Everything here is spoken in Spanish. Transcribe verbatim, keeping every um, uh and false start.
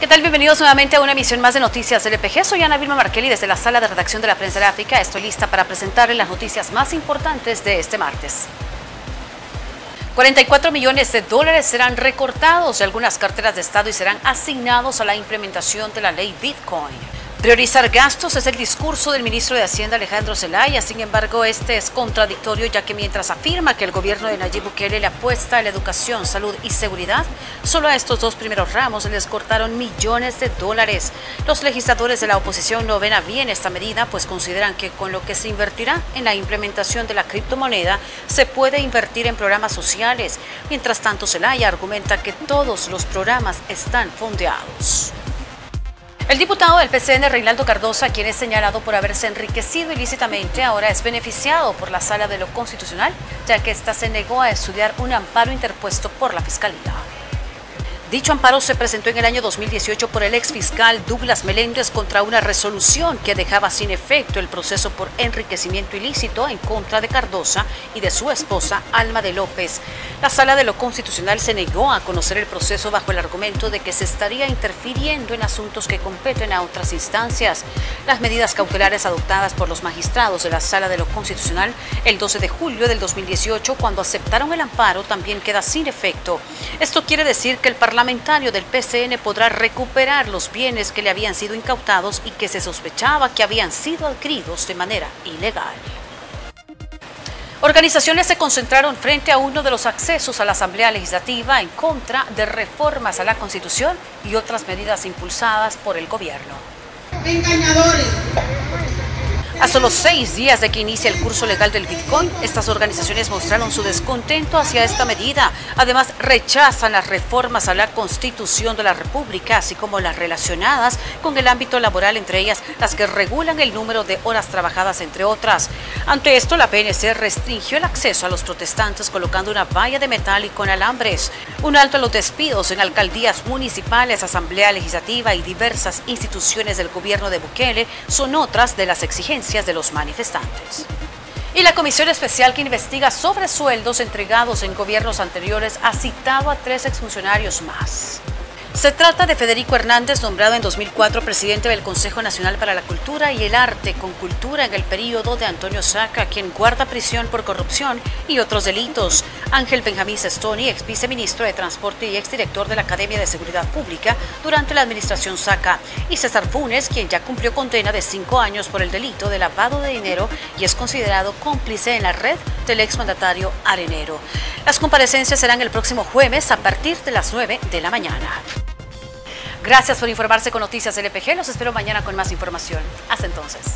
¿Qué tal? Bienvenidos nuevamente a una emisión más de Noticias L P G. Soy Ana Vilma Marquelli desde la sala de redacción de la Prensa Gráfica. Estoy lista para presentarles las noticias más importantes de este martes. cuarenta y cuatro millones de dólares serán recortados de algunas carteras de Estado y serán asignados a la implementación de la ley Bitcoin. Priorizar gastos es el discurso del ministro de Hacienda Alejandro Zelaya. Sin embargo, este es contradictorio, ya que mientras afirma que el gobierno de Nayib Bukele le apuesta a la educación, salud y seguridad, solo a estos dos primeros ramos les cortaron millones de dólares. Los legisladores de la oposición no ven a bien esta medida, pues consideran que con lo que se invertirá en la implementación de la criptomoneda se puede invertir en programas sociales. Mientras tanto, Zelaya argumenta que todos los programas están fondeados. El diputado del P C N, Reynaldo Cardoza, quien es señalado por haberse enriquecido ilícitamente, ahora es beneficiado por la Sala de lo Constitucional, ya que ésta se negó a estudiar un amparo interpuesto por la Fiscalía. Dicho amparo se presentó en el año dos mil dieciocho por el exfiscal Douglas Meléndez contra una resolución que dejaba sin efecto el proceso por enriquecimiento ilícito en contra de Cardoza y de su esposa, Alma de López. La Sala de lo Constitucional se negó a conocer el proceso bajo el argumento de que se estaría interfiriendo en asuntos que competen a otras instancias. Las medidas cautelares adoptadas por los magistrados de la Sala de lo Constitucional el doce de julio del dos mil dieciocho, cuando aceptaron el amparo, también queda sin efecto. Esto quiere decir que el parlamentario del P C N podrá recuperar los bienes que le habían sido incautados y que se sospechaba que habían sido adquiridos de manera ilegal. Organizaciones se concentraron frente a uno de los accesos a la Asamblea Legislativa en contra de reformas a la Constitución y otras medidas impulsadas por el gobierno. Engañadores. A solo seis días de que inicia el curso legal del Bitcoin, estas organizaciones mostraron su descontento hacia esta medida. Además, rechazan las reformas a la Constitución de la República, así como las relacionadas con el ámbito laboral, entre ellas las que regulan el número de horas trabajadas, entre otras. Ante esto, la P N C restringió el acceso a los protestantes colocando una valla de metal y con alambres. Un alto a los despidos en alcaldías municipales, Asamblea Legislativa y diversas instituciones del gobierno de Bukele son otras de las exigencias de los manifestantes. Y la comisión especial que investiga sobre sueldos entregados en gobiernos anteriores ha citado a tres exfuncionarios más. Se trata de Federico Hernández, nombrado en dos mil cuatro presidente del Consejo Nacional para la Cultura y el Arte con Cultura en el período de Antonio Saca, quien guarda prisión por corrupción y otros delitos. Ángel Benjamín Sestoni, ex viceministro de Transporte y exdirector de la Academia de Seguridad Pública durante la administración Saca. Y César Funes, quien ya cumplió condena de cinco años por el delito de lavado de dinero y es considerado cómplice en la red del exmandatario Arenero. Las comparecencias serán el próximo jueves a partir de las nueve de la mañana. Gracias por informarse con Noticias L P G. Los espero mañana con más información. Hasta entonces.